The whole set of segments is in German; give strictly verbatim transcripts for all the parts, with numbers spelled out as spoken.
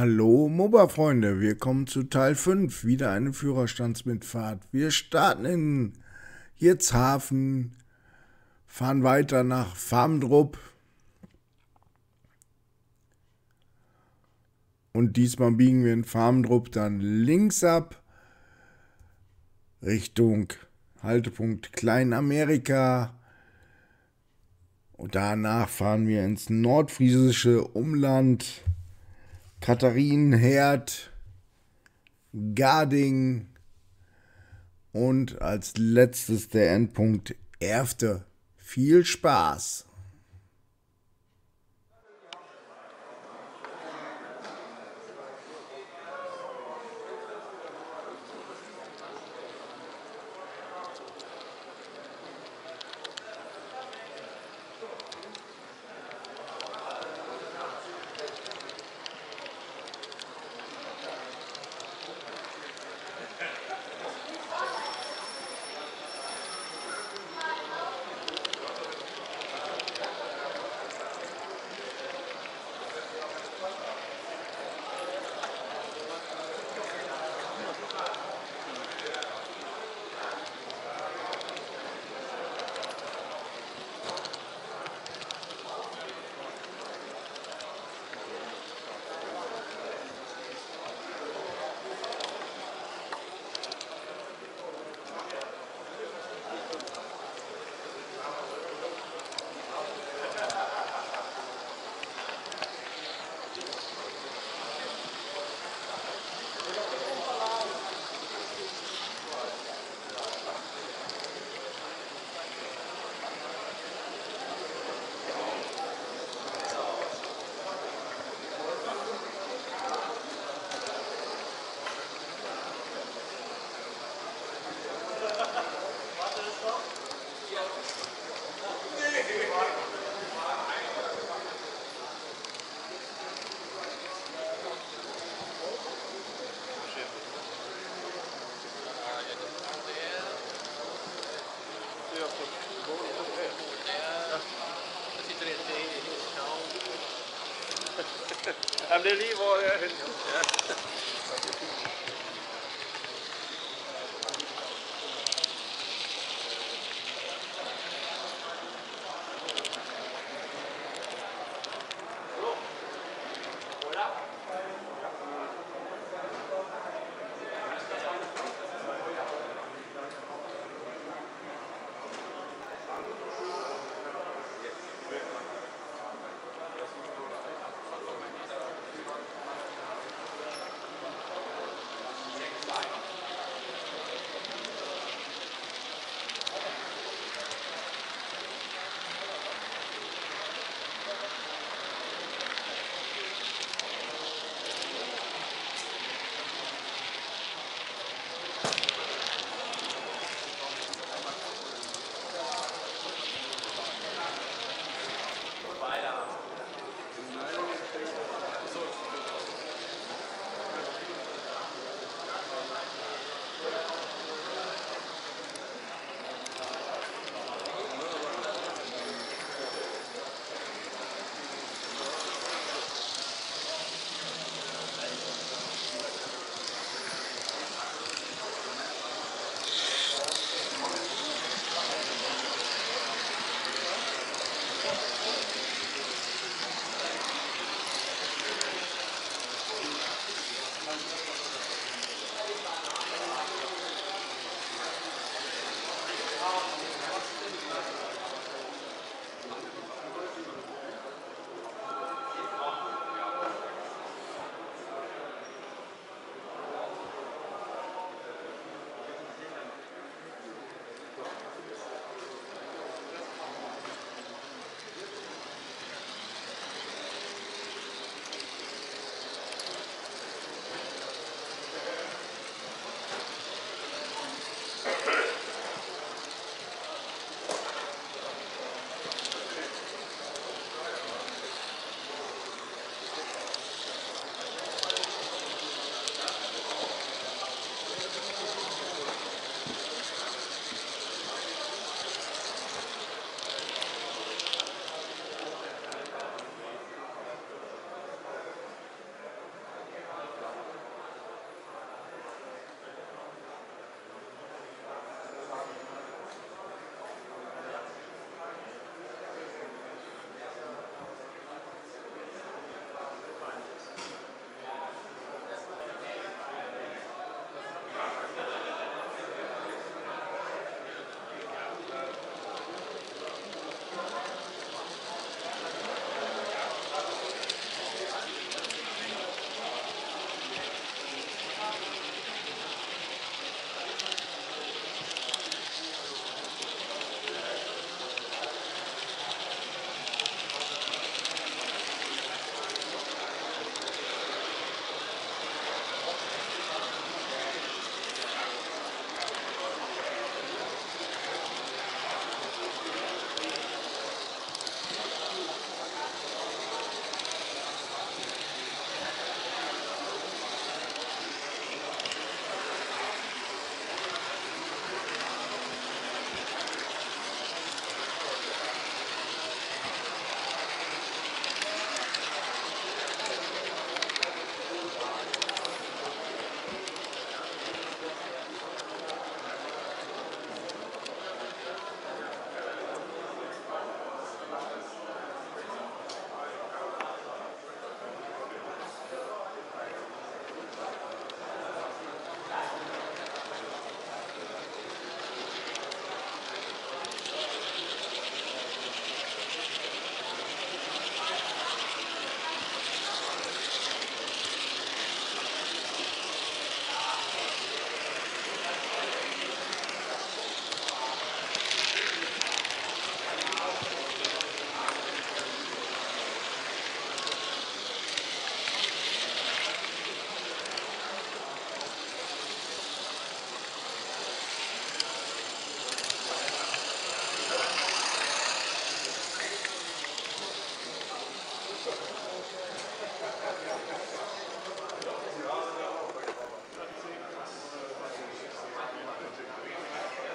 Hallo MOBA-Freunde, wir kommen zu Teil fünf, wieder eine Führerstandsmitfahrt. Wir starten in Hirtshaven, fahren weiter nach Farmdrup und diesmal biegen wir in Farmdrup dann links ab Richtung Haltepunkt Kleinamerika. Und danach fahren wir ins nordfriesische Umland, Katharin, Herd, Garding und als letztes der Endpunkt Erfde. Viel Spaß! I'm the leader.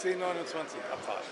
zehn neunundzwanzig Abfahrt.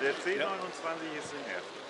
Der zehn neunundzwanzig ist in Erfde.